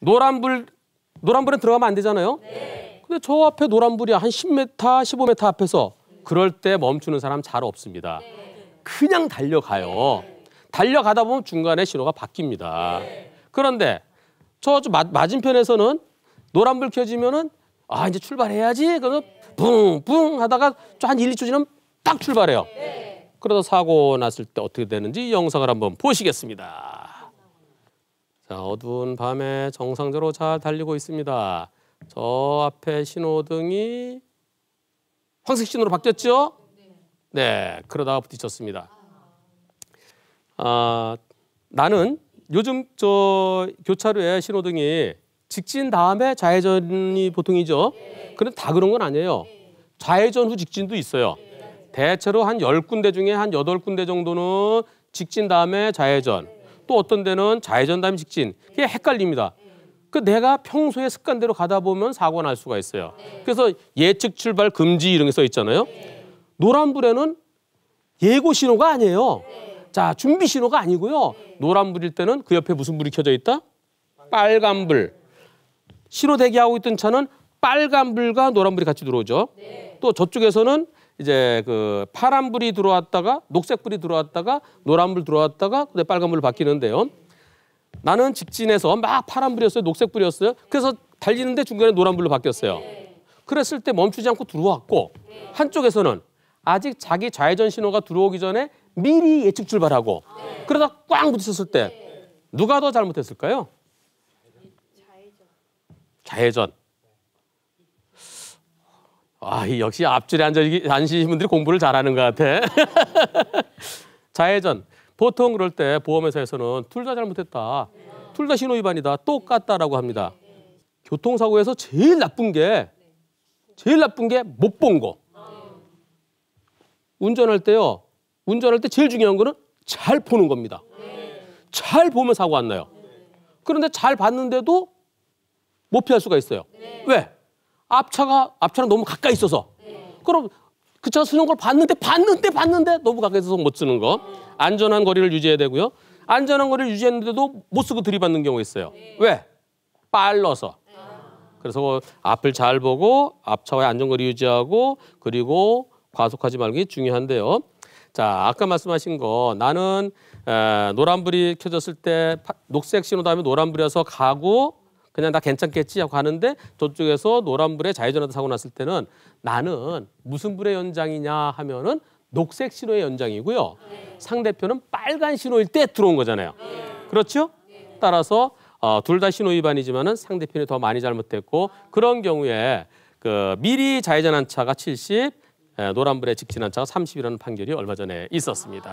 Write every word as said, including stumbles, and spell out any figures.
노란불, 노란불에 들어가면 안 되잖아요. 네. 근데 저 앞에 노란불이 한 십 미터, 십오 미터 앞에서 그럴 때 멈추는 사람 잘 없습니다. 네. 그냥 달려가요. 네. 달려가다 보면 중간에 신호가 바뀝니다. 네. 그런데 저 맞은편에서는 노란불 켜지면은 아 이제 출발해야지. 그래서 붕붕 하다가 한 일, 이 초 지나면 딱 출발해요. 네. 그러다 사고 났을 때 어떻게 되는지 영상을 한번 보시겠습니다. 자, 어두운 밤에 정상적으로 잘 달리고 있습니다. 저 앞에 신호등이 황색 신호로 바뀌었죠? 네, 그러다가 부딪혔습니다. 아, 나는 요즘 저 교차로에 신호등이 직진 다음에 좌회전이 보통이죠. 그런데 다 그런 건 아니에요. 좌회전 후 직진도 있어요. 대체로 한 열 군데 중에 한 여덟 군데 정도는 직진 다음에 좌회전, 또 어떤 데는 좌회전 다음에 직진. 그게 헷갈립니다. 그 내가 평소에 습관대로 가다 보면 사고가 날 수가 있어요. 그래서 예측 출발 금지 이런 게 써 있잖아요. 노란불에는 예고 신호가 아니에요. 자, 준비 신호가 아니고요. 노란불일 때는 그 옆에 무슨 불이 켜져 있다? 빨간불. 신호 대기하고 있던 차는 빨간불과 노란불이 같이 들어오죠. 네. 또 저쪽에서는 이제 그 파란불이 들어왔다가 녹색불이 들어왔다가 노란불 들어왔다가 그다음에 빨간불로 바뀌는데요. 나는 직진해서 막 파란불이었어요. 녹색불이었어요. 그래서 달리는데 중간에 노란불로 바뀌었어요. 네. 그랬을 때 멈추지 않고 들어왔고 네. 한쪽에서는 아직 자기 좌회전 신호가 들어오기 전에 미리 예측 출발하고 네. 그러다 꽝 부딪혔을 때 네. 누가 더 잘못했을까요? 좌회전. 좌회전. 아, 역시 앞줄에 앉아 앉으신 분들이 공부를 잘하는 것 같아. 좌회전. 보통 그럴 때 보험회사에서는 둘 다 잘못했다. 둘 다 신호 위반이다. 똑같다라고 합니다. 교통사고에서 제일 나쁜 게 제일 나쁜 게 못 본 거. 운전할 때요. 운전할 때 제일 중요한 거는 잘 보는 겁니다. 네. 잘 보면 사고 안 나요. 네. 그런데 잘 봤는데도 못 피할 수가 있어요. 네. 왜? 앞차가 앞차랑 너무 가까이 있어서. 네. 그럼 그 차가 서는 걸 봤는데 봤는데 봤는데 너무 가까이 있어서 못 쓰는 거. 네. 안전한 거리를 유지해야 되고요. 안전한 거리를 유지했는데도 못 쓰고 들이받는 경우가 있어요. 네. 왜? 빨라서. 네. 그래서 앞을 잘 보고 앞차와의 안전거리 유지하고 그리고 과속하지 말기 중요한데요. 자, 아까 말씀하신 거 나는 에, 노란불이 켜졌을 때 파, 녹색 신호 다음에 노란불이어서 가고 그냥 나 괜찮겠지 하고 가는데 저쪽에서 노란불에 좌회전하다 사고 났을 때는 나는 무슨 불의 연장이냐 하면은 녹색 신호의 연장이고요. 네. 상대편은 빨간 신호일 때 들어온 거잖아요. 네. 그렇죠? 네. 따라서 어, 둘 다 신호 위반이지만은 상대편이 더 많이 잘못됐고 그런 경우에 그 미리 좌회전한 차가 칠십, 노란불에 직진한 차가 삼십이라는 판결이 얼마 전에 있었습니다.